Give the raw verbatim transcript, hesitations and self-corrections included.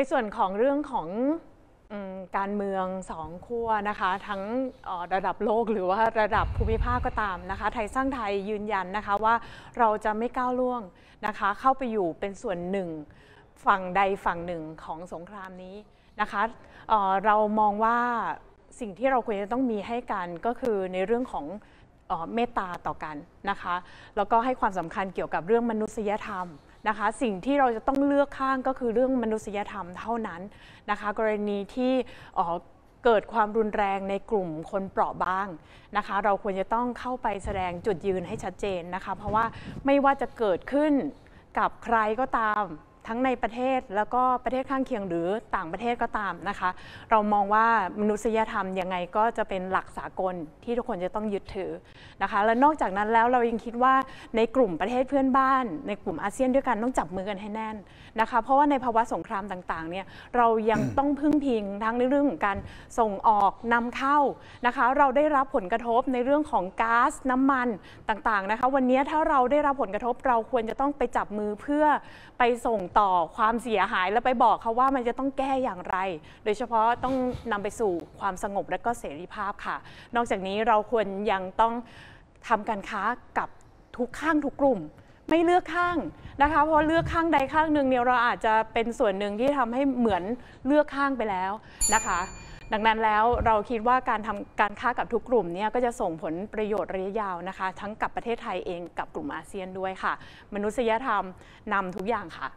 ในส่วนของเรื่องของการเมืองสองขั้วนะคะทั้งระดับโลกหรือว่าระดับภูมิภาคก็ตามนะคะไทยสร้างไทยยืนยันนะคะว่าเราจะไม่ก้าวล่วงนะคะเข้าไปอยู่เป็นส่วนหนึ่งฝั่งใดฝั่งหนึ่งของสงครามนี้นะคะเรามองว่าสิ่งที่เราควรจะต้องมีให้กันก็คือในเรื่องของเมตตาต่อกันนะคะแล้วก็ให้ความสำคัญเกี่ยวกับเรื่องมนุษยธรรมนะคะสิ่งที่เราจะต้องเลือกข้างก็คือเรื่องมนุษยธรรมเท่านั้นนะคะกรณีที่เกิดความรุนแรงในกลุ่มคนเปราะบางนะคะเราควรจะต้องเข้าไปแสดงจุดยืนให้ชัดเจนนะคะเพราะว่าไม่ว่าจะเกิดขึ้นกับใครก็ตามทั้งในประเทศแล้วก็ประเทศข้างเคียงหรือต่างประเทศก็ตามนะคะเรามองว่ามนุษยธรรมยังไงก็จะเป็นหลักสากลที่ทุกคนจะต้องยึดถือนะคะและนอกจากนั้นแล้วเรายังคิดว่าในกลุ่มประเทศเพื่อนบ้านในกลุ่มอาเซียนด้วยกันต้องจับมือกันให้แน่นนะคะเพราะว่าในภาวะสงครามต่างๆเนี่ยเรายังต้องพึ่งพิงทั้งในเรื่องของการส่งออกนำเข้านะคะเราได้รับผลกระทบในเรื่องของก๊าซน้ำมันต่างๆนะคะวันนี้ถ้าเราได้รับผลกระทบเราควรจะต้องไปจับมือเพื่อไปส่งต่อความเสียหายแล้วไปบอกเขาว่ามันจะต้องแก้อย่างไรโดยเฉพาะต้องนำไปสู่ความสงบและก็เสรีภาพค่ะนอกจากนี้เราควรยังต้องทำการค้ากับทุกข้างทุกกลุ่มไม่เลือกข้างนะคะเพราะเลือกข้างใดข้างหนึ่งเนี่ยเราอาจจะเป็นส่วนหนึ่งที่ทำให้เหมือนเลือกข้างไปแล้วนะคะดังนั้นแล้วเราคิดว่าการทำการค้ากับทุกกลุ่มเนี่ยก็จะส่งผลประโยชน์ระยะยาวนะคะทั้งกับประเทศไทยเองกับกลุ่มอาเซียนด้วยค่ะมนุษยธรรมนำทุกอย่างค่ะ